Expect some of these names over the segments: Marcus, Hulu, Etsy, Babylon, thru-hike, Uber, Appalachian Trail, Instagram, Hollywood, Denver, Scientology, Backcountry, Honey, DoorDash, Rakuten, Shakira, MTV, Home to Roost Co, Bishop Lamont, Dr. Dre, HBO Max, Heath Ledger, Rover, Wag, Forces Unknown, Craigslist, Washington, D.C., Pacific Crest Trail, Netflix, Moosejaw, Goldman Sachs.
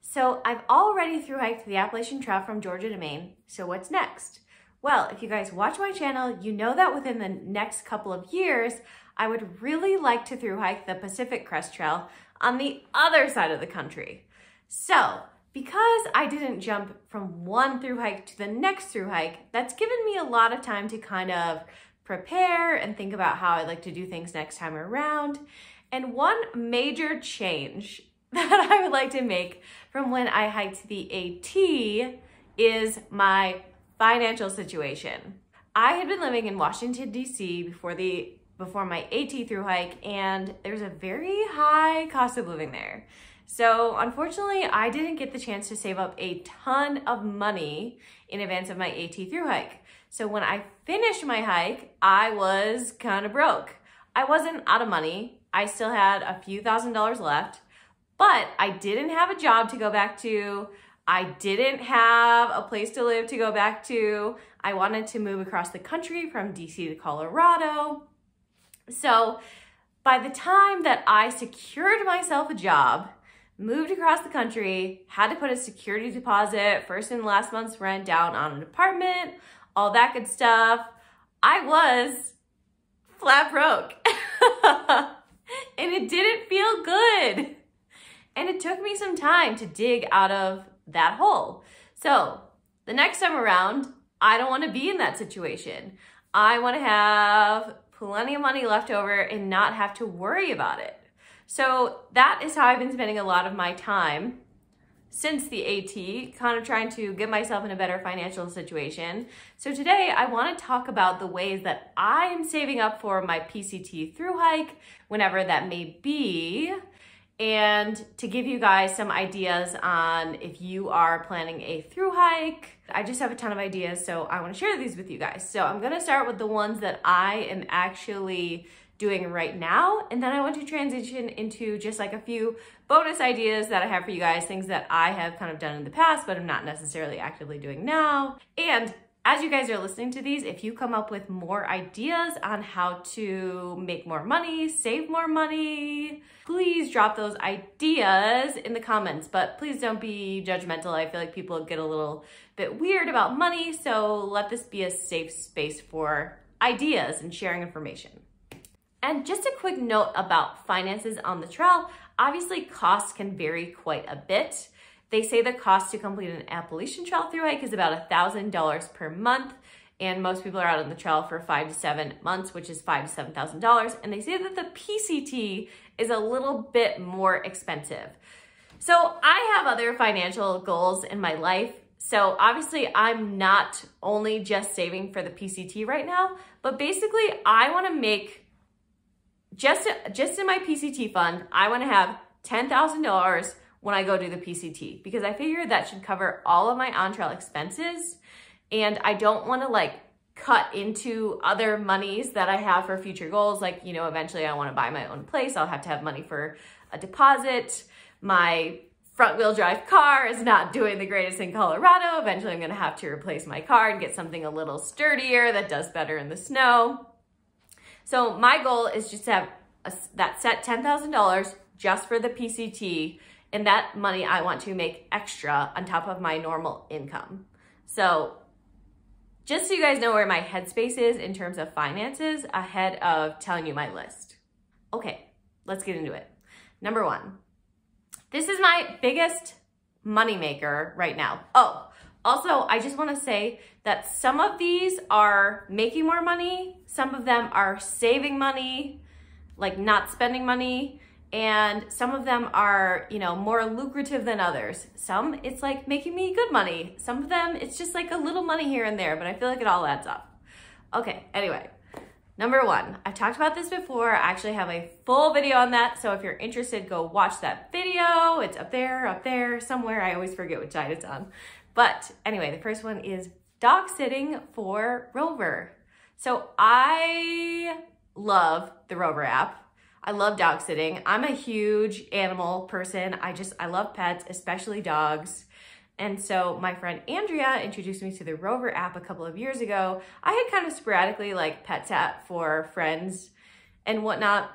So I've already thru-hiked the Appalachian Trail from Georgia to Maine, so what's next? Well, if you guys watch my channel, you know that within the next couple of years, I would really like to thru-hike the Pacific Crest Trail on the other side of the country. So, because I didn't jump from one thru-hike to the next thru-hike, that's given me a lot of time to kind of prepare and think about how I'd like to do things next time around. And one major change that I would like to make from when I hiked the AT is my financial situation. I had been living in Washington, D.C. before my AT thru hike, and there's a very high cost of living there. So unfortunately, I didn't get the chance to save up a ton of money in advance of my AT thru hike. So when I finished my hike, I was kind of broke. I wasn't out of money. I still had a few $1,000 left, but I didn't have a job to go back to. I didn't have a place to live to go back to. I wanted to move across the country from DC to Colorado. So by the time that I secured myself a job, moved across the country, had to put a security deposit, first and last month's rent down on an apartment, all that good stuff, I was flat broke. And it didn't feel good. And it took me some time to dig out of that hole. So the next time around, I don't want to be in that situation. I want to have plenty of money left over and not have to worry about it. So that is how I've been spending a lot of my time since the AT, kind of trying to get myself in a better financial situation. So today I want to talk about the ways that I am saving up for my PCT thru-hike, whenever that may be, and to give you guys some ideas on if you are planning a thru hike. I just have a ton of ideas, so I wanna share these with you guys. So I'm gonna start with the ones that I am actually doing right now, and then I want to transition into just like a few bonus ideas that I have for you guys, things that I have kind of done in the past, but I'm not necessarily actively doing now. And as you guys are listening to these, if you come up with more ideas on how to make more money, save more money, please drop those ideas in the comments, but please don't be judgmental. I feel like people get a little bit weird about money, so let this be a safe space for ideas and sharing information. And just a quick note about finances on the trail. Obviously, costs can vary quite a bit. They say the cost to complete an Appalachian Trail thru-hike is about $1,000 per month, and most people are out on the trail for 5 to 7 months, which is $5,000 to $7,000, and they say that the PCT is a little bit more expensive. So I have other financial goals in my life, so obviously I'm not only just saving for the PCT right now, but basically I want to make, just in my PCT fund, I want to have $10,000 when I go do the PCT, because I figure that should cover all of my on-trail expenses, and I don't want to like cut into other monies that I have for future goals. Like, you know, eventually I want to buy my own place. I'll have to have money for a deposit. My front-wheel drive car is not doing the greatest in Colorado. Eventually I'm going to have to replace my car and get something a little sturdier that does better in the snow. So my goal is just to have that set $10,000 just for the PCT, and that money I want to make extra on top of my normal income. So just so you guys know where my headspace is in terms of finances ahead of telling you my list. Okay, let's get into it. Number one, this is my biggest moneymaker right now. Oh, also, I just wanna say that some of these are making more money, some of them are saving money, like not spending money, and some of them are, you know, more lucrative than others. Some it's like making me good money. Some of them it's just like a little money here and there, but I feel like it all adds up. Okay, anyway, number one, I've talked about this before. I actually have a full video on that. So if you're interested, go watch that video. It's up there somewhere. I always forget which side it's on. But anyway, the first one is dog sitting for Rover. So I love the Rover app. I love dog sitting. I'm a huge animal person. I love pets, especially dogs. And so my friend Andrea introduced me to the Rover app a couple of years ago. I had kind of sporadically like pet sat for friends and whatnot.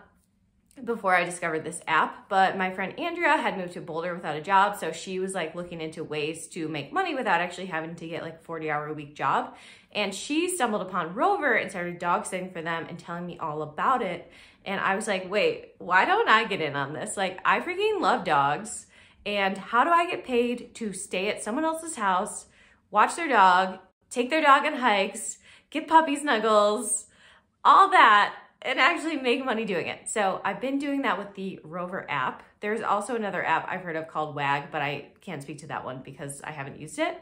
before I discovered this app, but my friend Andrea had moved to Boulder without a job, so she was like looking into ways to make money without actually having to get like a 40-hour-a-week job. And she stumbled upon Rover and started dog sitting for them and telling me all about it. And I was like, wait, why don't I get in on this? Like, I freaking love dogs. And how do I get paid to stay at someone else's house, watch their dog, take their dog on hikes, get puppy snuggles, all that, and actually make money doing it? So I've been doing that with the Rover app. There's also another app I've heard of called Wag, but I can't speak to that one because I haven't used it.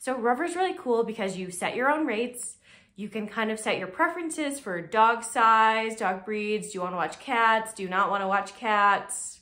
So Rover's really cool because you set your own rates. You can kind of set your preferences for dog size, dog breeds. Do you want to watch cats? Do you not want to watch cats?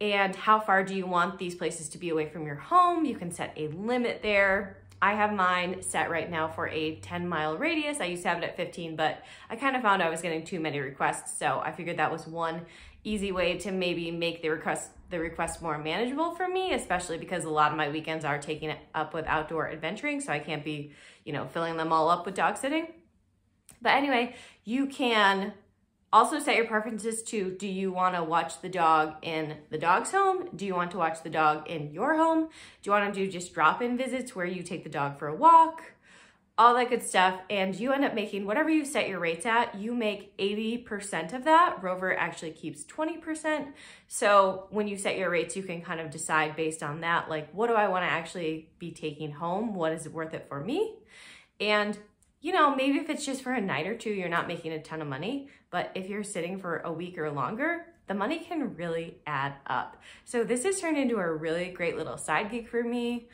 And how far do you want these places to be away from your home? You can set a limit there. I have mine set right now for a 10-mile radius. I used to have it at 15, but I kind of found I was getting too many requests, so I figured that was one easy way to maybe make the request more manageable for me, especially because a lot of my weekends are taken up with outdoor adventuring, so I can't be, you know, filling them all up with dog sitting. But anyway, you can also set your preferences to, do you want to watch the dog in the dog's home? Do you want to watch the dog in your home? Do you want to do just drop-in visits where you take the dog for a walk? All that good stuff. And you end up making, whatever you set your rates at, you make 80% of that. Rover actually keeps 20%. So when you set your rates, you can kind of decide based on that, like, what do I want to actually be taking home? What is worth it for me? And you know, maybe if it's just for a night or two, you're not making a ton of money, but if you're sitting for a week or longer, the money can really add up. So this has turned into a really great little side gig for me.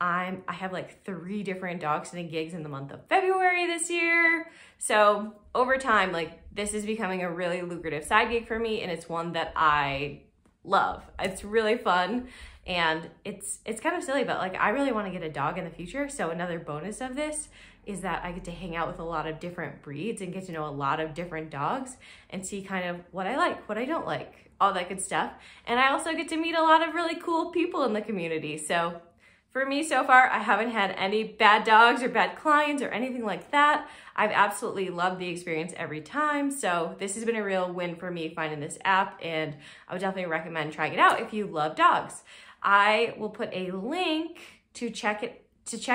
I have like 3 different dog sitting gigs in the month of February this year. So over time, like, this is becoming a really lucrative side gig for me, and it's one that I love. It's really fun. And it's kind of silly, but like, I really want to get a dog in the future. So another bonus of this is that I get to hang out with a lot of different breeds and get to know a lot of different dogs and see kind of what I like, what I don't like, all that good stuff. And I also get to meet a lot of really cool people in the community. So for me so far, I haven't had any bad dogs or bad clients or anything like that. I've absolutely loved the experience every time. So this has been a real win for me finding this app, and I would definitely recommend trying it out if you love dogs. I will put a link to check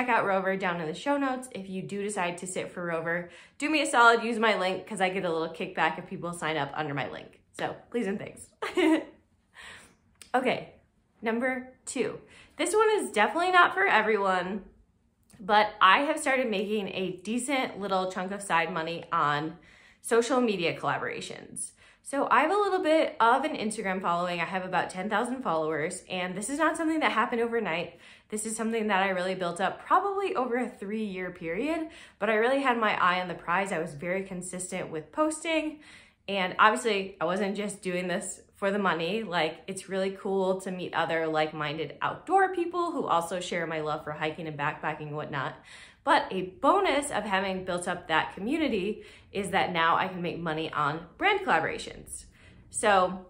out Rover down in the show notes. If you do decide to sit for Rover, do me a solid, use my link, because I get a little kickback if people sign up under my link. So please and thanks. Okay, number 2. This one is definitely not for everyone, but I have started making a decent little chunk of side money on social media collaborations. So I have a little bit of an Instagram following. I have about 10,000 followers, and this is not something that happened overnight. This is something that I really built up probably over a 3-year period, but I really had my eye on the prize. I was very consistent with posting, and obviously I wasn't just doing this for the money. Like, it's really cool to meet other like-minded outdoor people who also share my love for hiking and backpacking and whatnot. But a bonus of having built up that community is that now I can make money on brand collaborations. So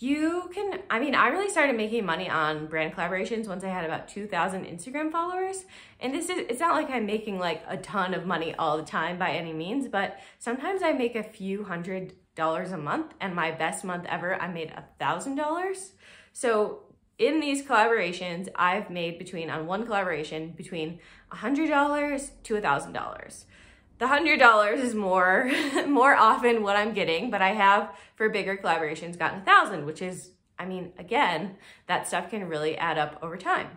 I really started making money on brand collaborations once I had about 2,000 Instagram followers. And it's not like I'm making like a ton of money all the time by any means, but sometimes I make a few $100s a month, and my best month ever, I made $1,000. So in these collaborations, I've made on one collaboration between $100 to $1,000. The $100 is more often what I'm getting, but I have, for bigger collaborations, gotten $1,000, which is, I mean, again, that stuff can really add up over time.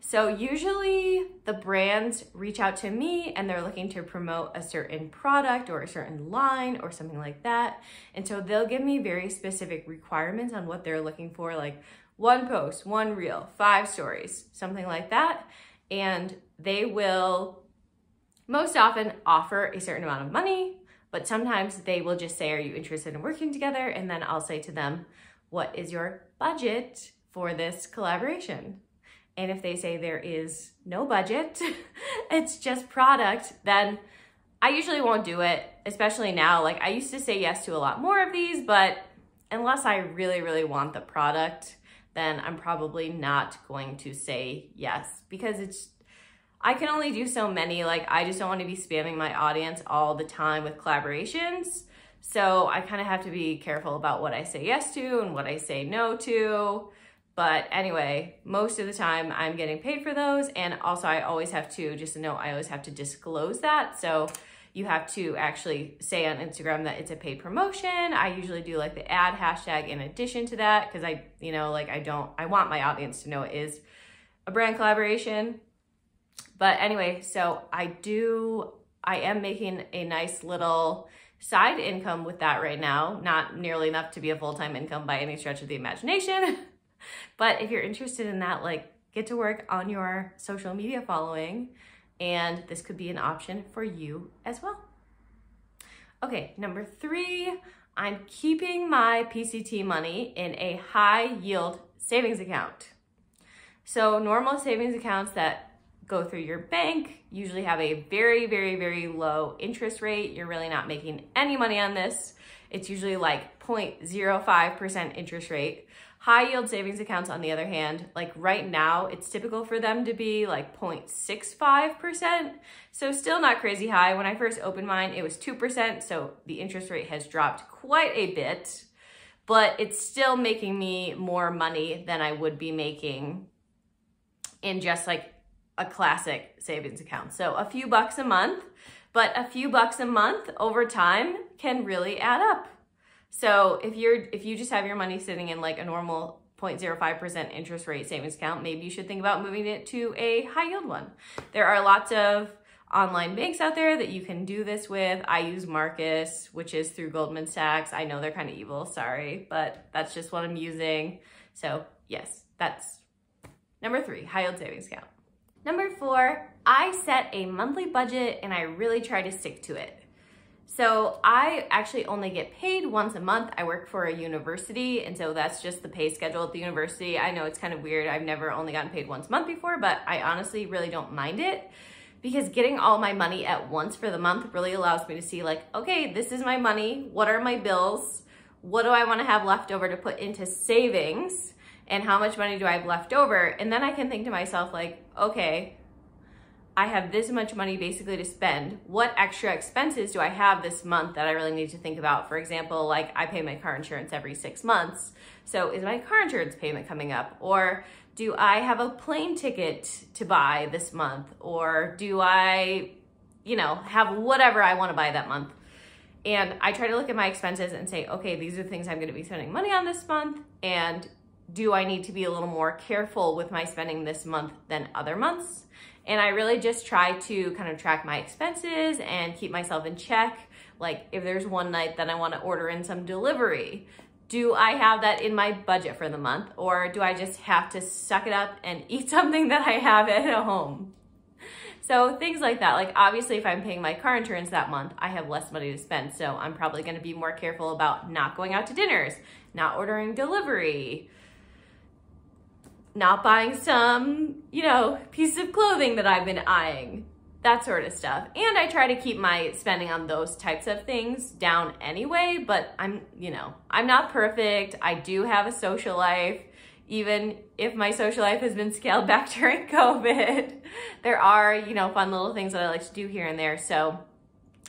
So usually the brands reach out to me and they're looking to promote a certain product or a certain line or something like that. And so they'll give me very specific requirements on what they're looking for, like 1 post, 1 reel, 5 stories, something like that. And they will most often offer a certain amount of money, but sometimes they will just say, are you interested in working together? And then I'll say to them, what is your budget for this collaboration? And if they say there is no budget, it's just product, then I usually won't do it, especially now. Like, I used to say yes to a lot more of these, but unless I really, really want the product, then I'm probably not going to say yes, because I can only do so many. Like, I just don't want to be spamming my audience all the time with collaborations. So I kind of have to be careful about what I say yes to and what I say no to. But anyway, most of the time I'm getting paid for those. And also I always have to, just a note, I always have to disclose that. So you have to actually say on Instagram that it's a paid promotion. I usually do like the ad hashtag in addition to that, because I, you know, like I want my audience to know it is a brand collaboration. But anyway, so I am making a nice little side income with that right now. Not nearly enough to be a full-time income by any stretch of the imagination. But if you're interested in that, like, get to work on your social media following, and this could be an option for you as well. Okay, number three, I'm keeping my PCT money in a high yield savings account. So normal savings accounts that go through your bank usually have a very, very, very low interest rate. You're really not making any money on this. It's usually like 0.05% interest rate. High yield savings accounts, on the other hand, like right now, it's typical for them to be like 0.65%. So still not crazy high. When I first opened mine, it was 2%. So the interest rate has dropped quite a bit, but it's still making me more money than I would be making in just like a classic savings account. So a few bucks a month, but a few bucks a month over time can really add up. So if you just have your money sitting in like a normal 0.05% interest rate savings account, maybe you should think about moving it to a high yield one. There are lots of online banks out there that you can do this with. I use Marcus, which is through Goldman Sachs. I know they're kind of evil, sorry, but that's just what I'm using. So yes, that's number three, high yield savings account. Number four, I set a monthly budget and I really try to stick to it. So I actually only get paid once a month. I work for a university, and so that's just the pay schedule at the university. I know it's kind of weird. I've never only gotten paid once a month before, but I honestly really don't mind it, because getting all my money at once for the month really allows me to see like, okay, this is my money. What are my bills? What do I want to have left over to put into savings? And how much money do I have left over? And then I can think to myself like, okay, I have this much money basically to spend. What extra expenses do I have this month that I really need to think about? For example, like I pay my car insurance every 6 months. So is my car insurance payment coming up? Or do I have a plane ticket to buy this month? Or do I, you know, have whatever I want to buy that month? And I try to look at my expenses and say, okay, these are the things I'm going to be spending money on this month. And do I need to be a little more careful with my spending this month than other months? And I really just try to kind of track my expenses and keep myself in check. Like if there's one night that I want to order in some delivery, do I have that in my budget for the month? Or do I just have to suck it up and eat something that I have at home? So things like that. Like obviously if I'm paying my car insurance that month, I have less money to spend. So I'm probably going to be more careful about not going out to dinners, not ordering delivery, not buying some, you know, piece of clothing that I've been eyeing, that sort of stuff. And I try to keep my spending on those types of things down anyway, but I'm, you know, I'm not perfect. I do have a social life. Even if my social life has been scaled back during COVID, there are, you know, fun little things that I like to do here and there. So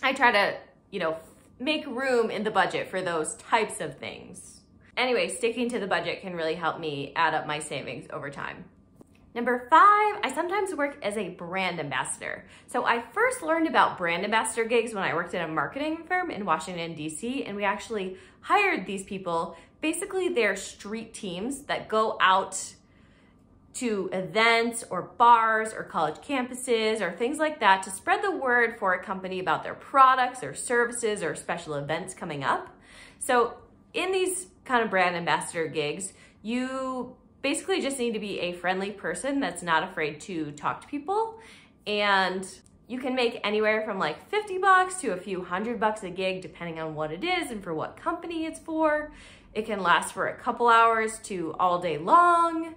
I try to, you know, make room in the budget for those types of things. Anyway, sticking to the budget can really help me add up my savings over time. Number five, I sometimes work as a brand ambassador. So I first learned about brand ambassador gigs when I worked at a marketing firm in Washington, DC, and we actually hired these people. Basically, they're street teams that go out to events or bars or college campuses or things like that to spread the word for a company about their products or services or special events coming up. So in these kind of brand ambassador gigs, you basically just need to be a friendly person that's not afraid to talk to people. And you can make anywhere from like 50 bucks to a few $100 a gig, depending on what it is and for what company it's for. It can last for a couple hours to all day long.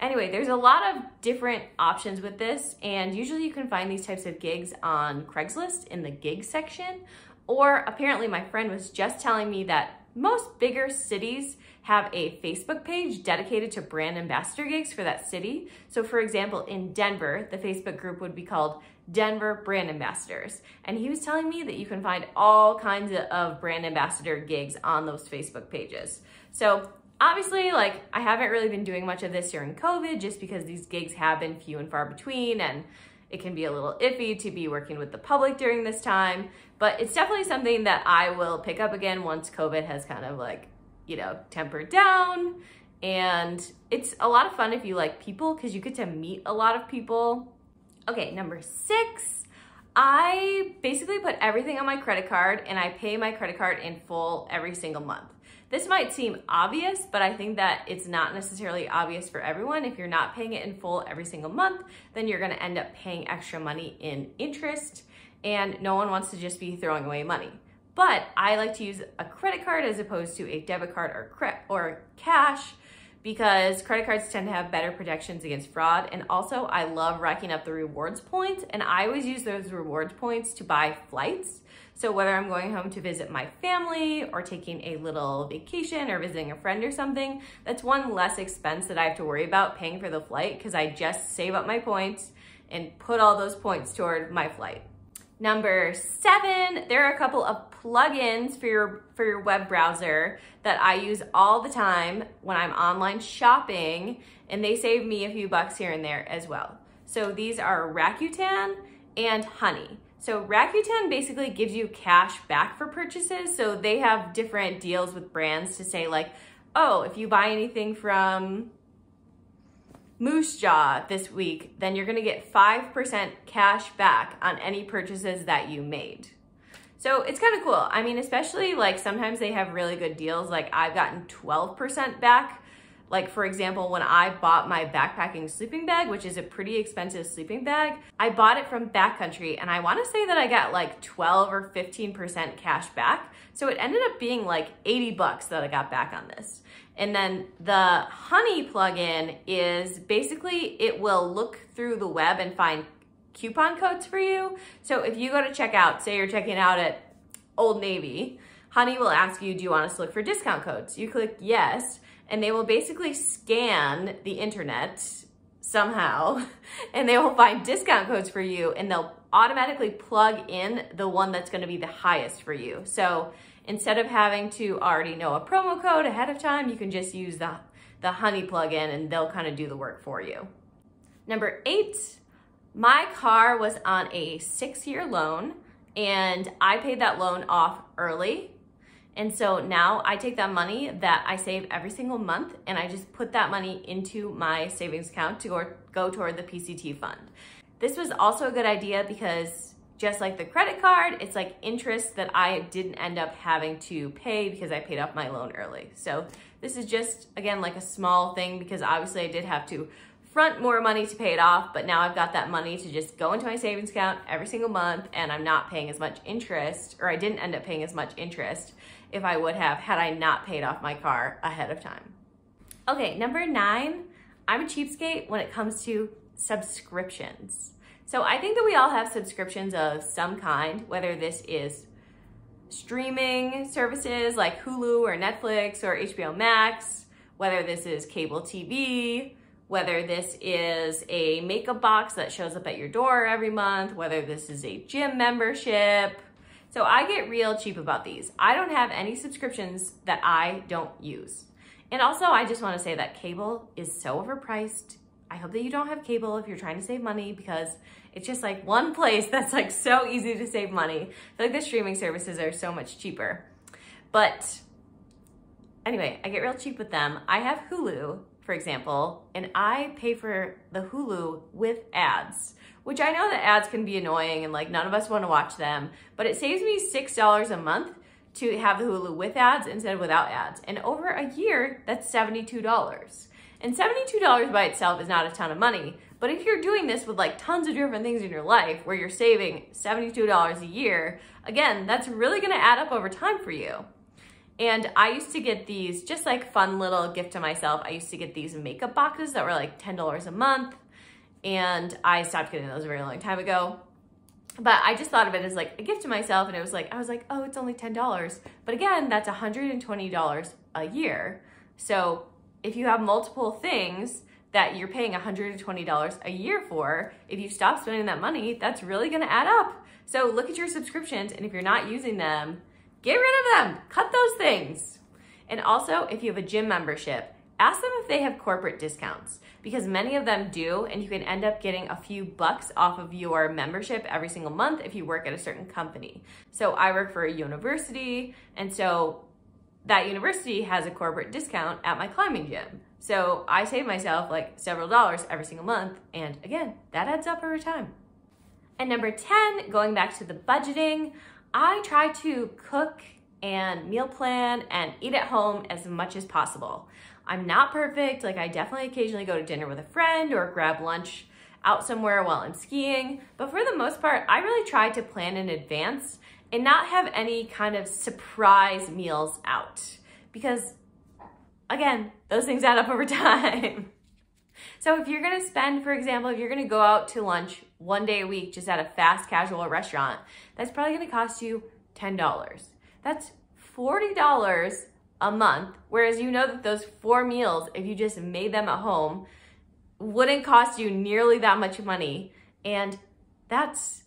Anyway, there's a lot of different options with this. And usually you can find these types of gigs on Craigslist in the gig section. Or apparently my friend was just telling me that Most bigger cities have a Facebook page dedicated to brand ambassador gigs for that city. So for example, in Denver, the Facebook group would be called Denver Brand Ambassadors. And he was telling me that you can find all kinds of brand ambassador gigs on those Facebook pages. So obviously, like, I haven't really been doing much of this during COVID just because these gigs have been few and far between, and it can be a little iffy to be working with the public during this time, but it's definitely something that I will pick up again once COVID has kind of, like, you know, tempered down. And it's a lot of fun if you like people, because you get to meet a lot of people. Okay, number 6, I basically put everything on my credit card and I pay my credit card in full every single month. This might seem obvious, but I think that it's not necessarily obvious for everyone. If you're not paying it in full every single month, then you're gonna end up paying extra money in interest, and no one wants to just be throwing away money. But I like to use a credit card as opposed to a debit card or cash, because credit cards tend to have better protections against fraud. And also, I love racking up the rewards points, and I always use those rewards points to buy flights. So whether I'm going home to visit my family or taking a little vacation or visiting a friend or something, that's one less expense that I have to worry about paying for the flight, because I just save up my points and put all those points toward my flight. Number 7, there are a couple of plugins for your web browser that I use all the time when I'm online shopping, and they save me a few bucks here and there as well. So these are Rakuten and Honey. So Rakuten basically gives you cash back for purchases. So they have different deals with brands to say, like, oh, if you buy anything from Moosejaw this week, then you're gonna get 5% cash back on any purchases that you made. So it's kind of cool. I mean, especially, like, sometimes they have really good deals. Like, I've gotten 12% back. Like, for example, when I bought my backpacking sleeping bag, which is a pretty expensive sleeping bag, I bought it from Backcountry, and I want to say that I got like 12 or 15% cash back. So it ended up being like 80 bucks that I got back on this. And then the Honey plugin is basically, it will look through the web and find coupon codes for you. So if you go to checkout, say you're checking out at Old Navy, Honey will ask you, do you want us to look for discount codes? You click yes, and they will basically scan the internet somehow, and they will find discount codes for you, and they'll automatically plug in the one that's gonna be the highest for you. So instead of having to already know a promo code ahead of time, you can just use the Honey plugin, and they'll kind of do the work for you. Number 8, my car was on a 6-year loan, and I paid that loan off early. And so now I take that money that I save every single month, and I just put that money into my savings account to go toward the PCT fund. This was also a good idea because, just like the credit card, it's like interest that I didn't end up having to pay because I paid off my loan early. So this is just, again, like a small thing, because obviously I did have to front more money to pay it off, but now I've got that money to just go into my savings account every single month, and I'm not paying as much interest, or I didn't end up paying as much interest if I would have had I not paid off my car ahead of time. Okay, number 9, I'm a cheapskate when it comes to subscriptions. So I think that we all have subscriptions of some kind, whether this is streaming services like Hulu or Netflix or HBO Max, whether this is cable TV, whether this is a makeup box that shows up at your door every month, whether this is a gym membership. So I get real cheap about these. I don't have any subscriptions that I don't use. And also, I just want to say that cable is so overpriced. I hope that you don't have cable if you're trying to save money, because it's just like one place that's like so easy to save money. I feel like the streaming services are so much cheaper. But anyway, I get real cheap with them. I have Hulu, for example, and I pay for the Hulu with ads, which I know that ads can be annoying and, like, none of us want to watch them, but it saves me $6 a month to have the Hulu with ads instead of without ads. And over a year, that's $72. And $72 by itself is not a ton of money, but if you're doing this with, like, tons of different things in your life where you're saving $72 a year, again, that's really gonna add up over time for you. And I used to get these, just like fun little gift to myself, I used to get these makeup boxes that were like $10 a month, and I stopped getting those a very long time ago. But I just thought of it as like a gift to myself, and it was like, I was like, oh, it's only $10. But again, that's $120 a year. So if you have multiple things that you're paying $120 a year for, if you stop spending that money, that's really gonna add up. So look at your subscriptions, and if you're not using them, get rid of them, cut those things. And also, if you have a gym membership, ask them if they have corporate discounts, because many of them do, and you can end up getting a few bucks off of your membership every single month if you work at a certain company. So I work for a university, and so that university has a corporate discount at my climbing gym. So I save myself like several dollars every single month, and again, that adds up over time. And number 10, going back to the budgeting, I try to cook and meal plan and eat at home as much as possible. I'm not perfect, like I definitely occasionally go to dinner with a friend or grab lunch out somewhere while I'm skiing, but for the most part, I really try to plan in advance and not have any kind of surprise meals out, because again, those things add up over time. So if you're gonna spend, for example, if you're gonna go out to lunch one day a week just at a fast casual restaurant, that's probably gonna cost you $10. That's $40 a month, whereas you know that those 4 meals, if you just made them at home, wouldn't cost you nearly that much money. And that's,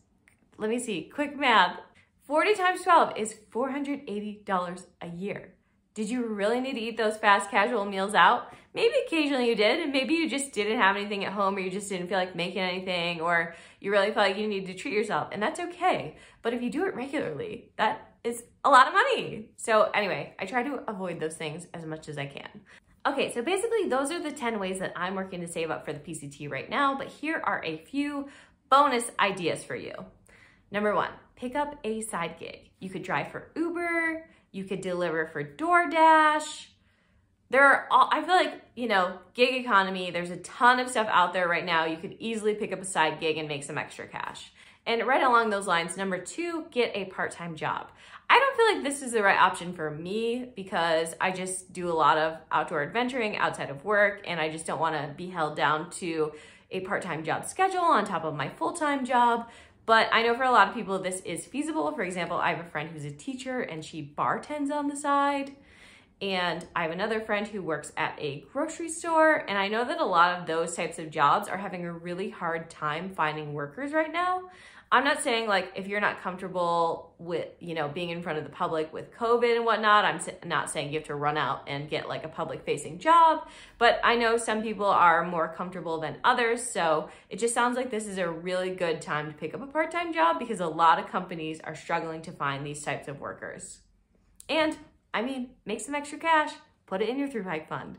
let me see, quick math, 40 times 12 is $480 a year. Did you really need to eat those fast casual meals out? Maybe occasionally you did, and maybe you just didn't have anything at home, or you just didn't feel like making anything, or you really felt like you needed to treat yourself, and that's okay. But if you do it regularly, that is a lot of money. So anyway, I try to avoid those things as much as I can. Okay, so basically those are the 10 ways that I'm working to save up for the PCT right now, but here are a few bonus ideas for you. Number 1, pick up a side gig. You could drive for Uber, you could deliver for DoorDash. There are all, I feel like, you know, gig economy, there's a ton of stuff out there right now. You could easily pick up a side gig and make some extra cash. And right along those lines, number 2, get a part-time job. I don't feel like this is the right option for me because I just do a lot of outdoor adventuring outside of work, and I just don't want to be held down to a part-time job schedule on top of my full-time job. But I know for a lot of people this is feasible. For example, I have a friend who's a teacher and she bartends on the side. And I have another friend who works at a grocery store. And I know that a lot of those types of jobs are having a really hard time finding workers right now. I'm not saying like if you're not comfortable with, you know, being in front of the public with COVID and whatnot, I'm not saying you have to run out and get like a public facing job, but I know some people are more comfortable than others. So it just sounds like this is a really good time to pick up a part-time job because a lot of companies are struggling to find these types of workers. And I mean, make some extra cash, put it in your thru hike fund.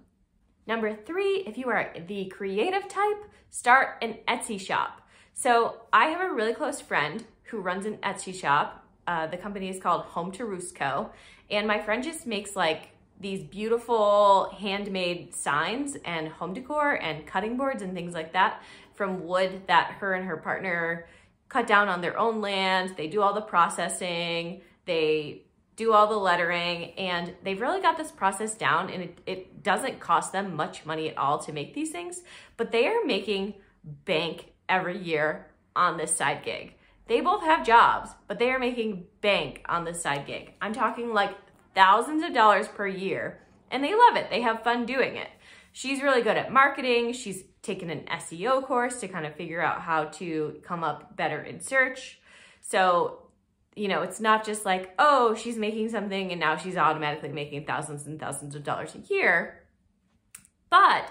Number 3, if you are the creative type, start an Etsy shop. So I have a really close friend who runs an Etsy shop. The company is called Home to Roost Co. And my friend just makes like these beautiful handmade signs and home decor and cutting boards and things like that from wood that her and her partner cut down on their own land. They do all the processing, they do all the lettering, and they've really got this process down, and it doesn't cost them much money at all to make these things, but they are making bank every year on this side gig. They both have jobs, but they are making bank on this side gig. I'm talking like thousands of dollars per year, and they love it. They have fun doing it. She's really good at marketing. She's taken an SEO course to kind of figure out how to come up better in search. So, you know, it's not just like, oh, she's making something and now she's automatically making thousands and thousands of dollars a year. But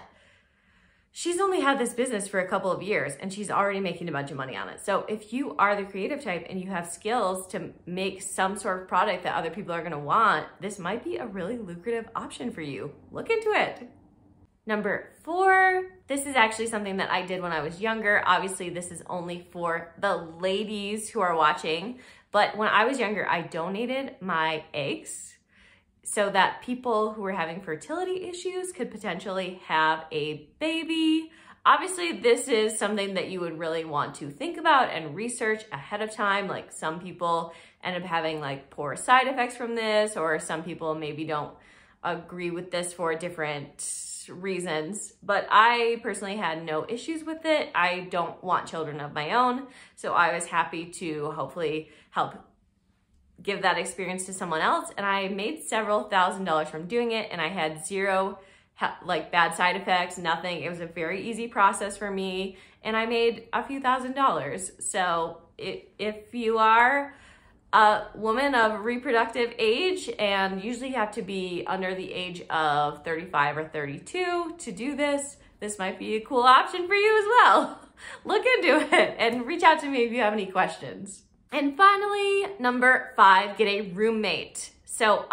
she's only had this business for a couple of years and she's already making a bunch of money on it. So if you are the creative type and you have skills to make some sort of product that other people are gonna want, this might be a really lucrative option for you. Look into it. Number 4, this is actually something that I did when I was younger. Obviously, this is only for the ladies who are watching, but when I was younger, I donated my eggs so that people who were having fertility issues could potentially have a baby. Obviously, this is something that you would really want to think about and research ahead of time. Like some people end up having like poor side effects from this, or some people maybe don't agree with this for different reasons, but I personally had no issues with it. I don't want children of my own, so I was happy to hopefully help give that experience to someone else, and I made several $1,000s from doing it, and I had zero like bad side effects, nothing. It was a very easy process for me, and I made a few $1,000s. So if you are a woman of reproductive age, and usually have to be under the age of 35 or 32 to do this, this might be a cool option for you as well. Look into it and reach out to me if you have any questions. And finally, number 5, get a roommate. So when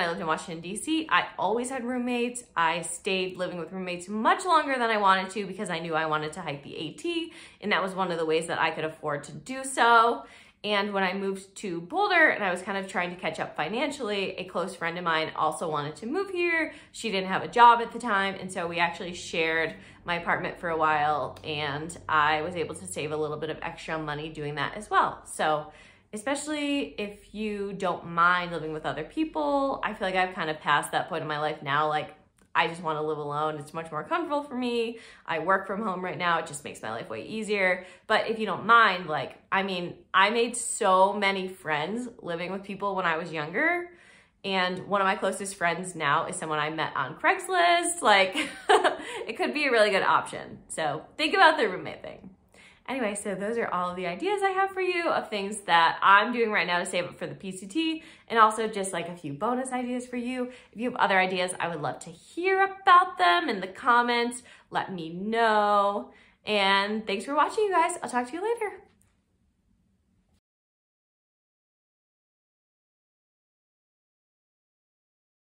I lived in Washington, D.C., I always had roommates. I stayed living with roommates much longer than I wanted to because I knew I wanted to hike the AT, and that was one of the ways that I could afford to do so. And when I moved to Boulder and I was kind of trying to catch up financially, a close friend of mine also wanted to move here. She didn't have a job at the time, and so we actually shared my apartment for a while, and I was able to save a little bit of extra money doing that as well. So, especially if you don't mind living with other people. I feel like I've kind of passed that point in my life now. Like, I just want to live alone. It's much more comfortable for me. I work from home right now. It just makes my life way easier. But if you don't mind, like, I mean, I made so many friends living with people when I was younger. And one of my closest friends now is someone I met on Craigslist. Like, it could be a really good option. So think about the roommate thing. Anyway, so those are all of the ideas I have for you of things that I'm doing right now to save up for the PCT, and also just like a few bonus ideas for you. If you have other ideas, I would love to hear about them in the comments. Let me know. And thanks for watching, you guys. I'll talk to you later.